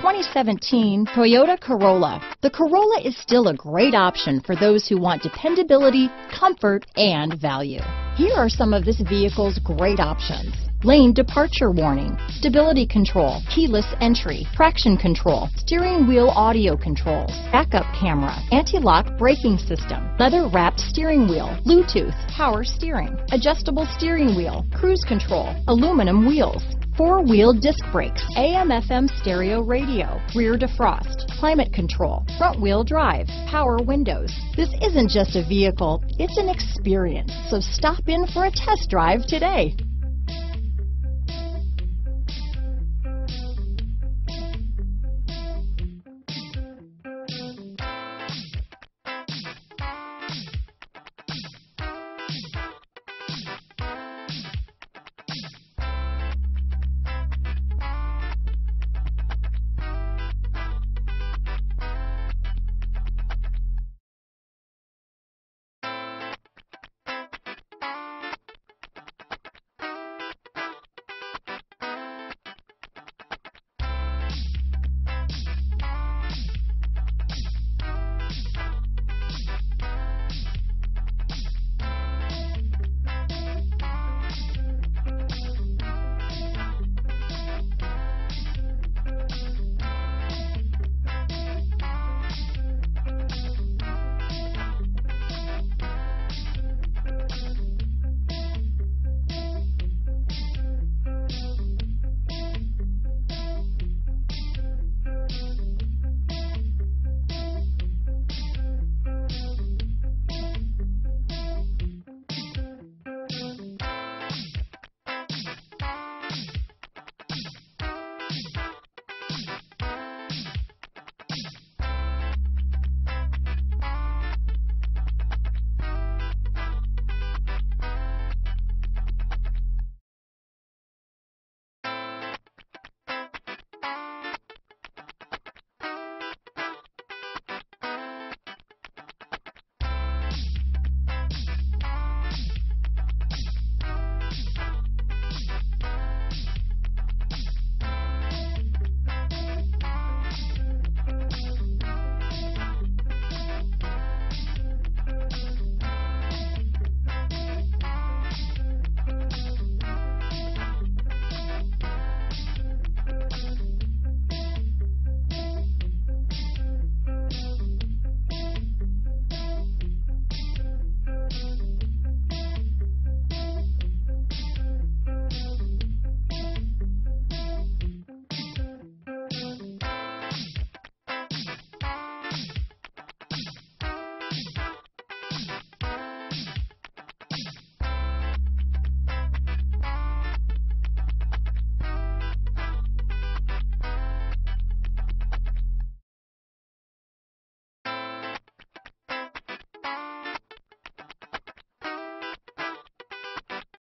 2017 Toyota Corolla. The Corolla is still a great option for those who want dependability, comfort, and value. Here are some of this vehicle's great options: lane departure warning, stability control, keyless entry, traction control, steering wheel audio controls, backup camera, anti-lock braking system, leather-wrapped steering wheel, Bluetooth, power steering, adjustable steering wheel, cruise control, aluminum wheels, four-wheel disc brakes, AM/FM stereo radio, rear defrost, climate control, front-wheel drive, power windows. This isn't just a vehicle, it's an experience, so stop in for a test drive today.